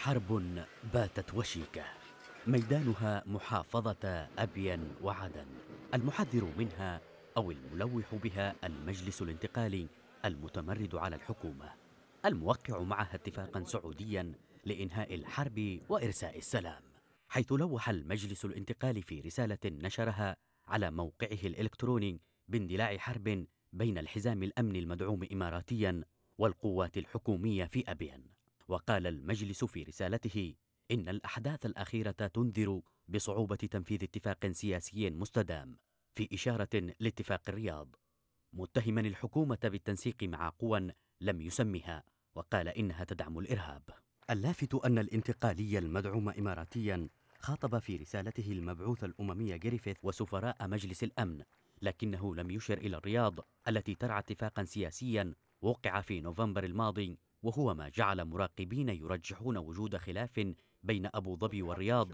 حرب باتت وشيكة ميدانها محافظة أبين وعدن، المحذر منها أو الملوح بها المجلس الانتقالي المتمرد على الحكومة، الموقع معها اتفاقا سعوديا لإنهاء الحرب وإرساء السلام، حيث لوح المجلس الانتقالي في رسالة نشرها على موقعه الإلكتروني باندلاع حرب بين الحزام الأمني المدعوم إماراتيا والقوات الحكومية في أبين. وقال المجلس في رسالته إن الأحداث الأخيرة تنذر بصعوبة تنفيذ اتفاق سياسي مستدام، في إشارة لاتفاق الرياض، متهما الحكومة بالتنسيق مع قوى لم يسمها، وقال إنها تدعم الإرهاب. اللافت أن الانتقالي المدعوم إماراتيا خاطب في رسالته المبعوث الأممي جريفيث وسفراء مجلس الأمن، لكنه لم يشر إلى الرياض التي ترعى اتفاقا سياسيا وقع في نوفمبر الماضي، وهو ما جعل مراقبين يرجحون وجود خلاف بين أبو ظبي والرياض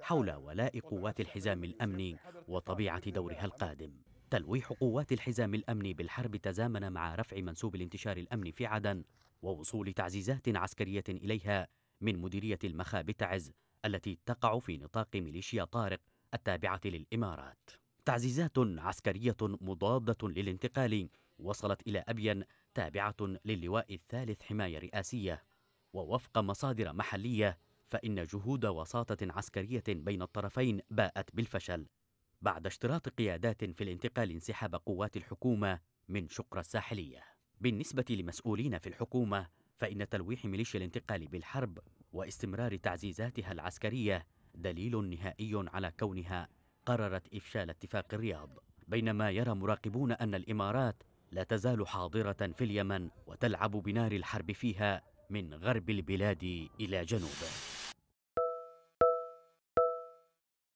حول ولاء قوات الحزام الأمني وطبيعة دورها القادم. تلويح قوات الحزام الأمني بالحرب تزامن مع رفع منسوب الانتشار الأمني في عدن ووصول تعزيزات عسكرية إليها من مديرية المخابئ تعز التي تقع في نطاق ميليشيا طارق التابعة للإمارات. تعزيزات عسكرية مضادة للانتقال وصلت إلى أبين تابعة للواء الثالث حماية رئاسية، ووفق مصادر محلية فإن جهود وساطة عسكرية بين الطرفين باءت بالفشل بعد اشتراط قيادات في الانتقال انسحاب قوات الحكومة من شقرا الساحلية. بالنسبة لمسؤولين في الحكومة فإن تلويح ميليشيا الانتقال بالحرب واستمرار تعزيزاتها العسكرية دليل نهائي على كونها قررت إفشال اتفاق الرياض، بينما يرى مراقبون أن الإمارات لا تزال حاضرة في اليمن وتلعب بنار الحرب فيها من غرب البلاد إلى جنوبه.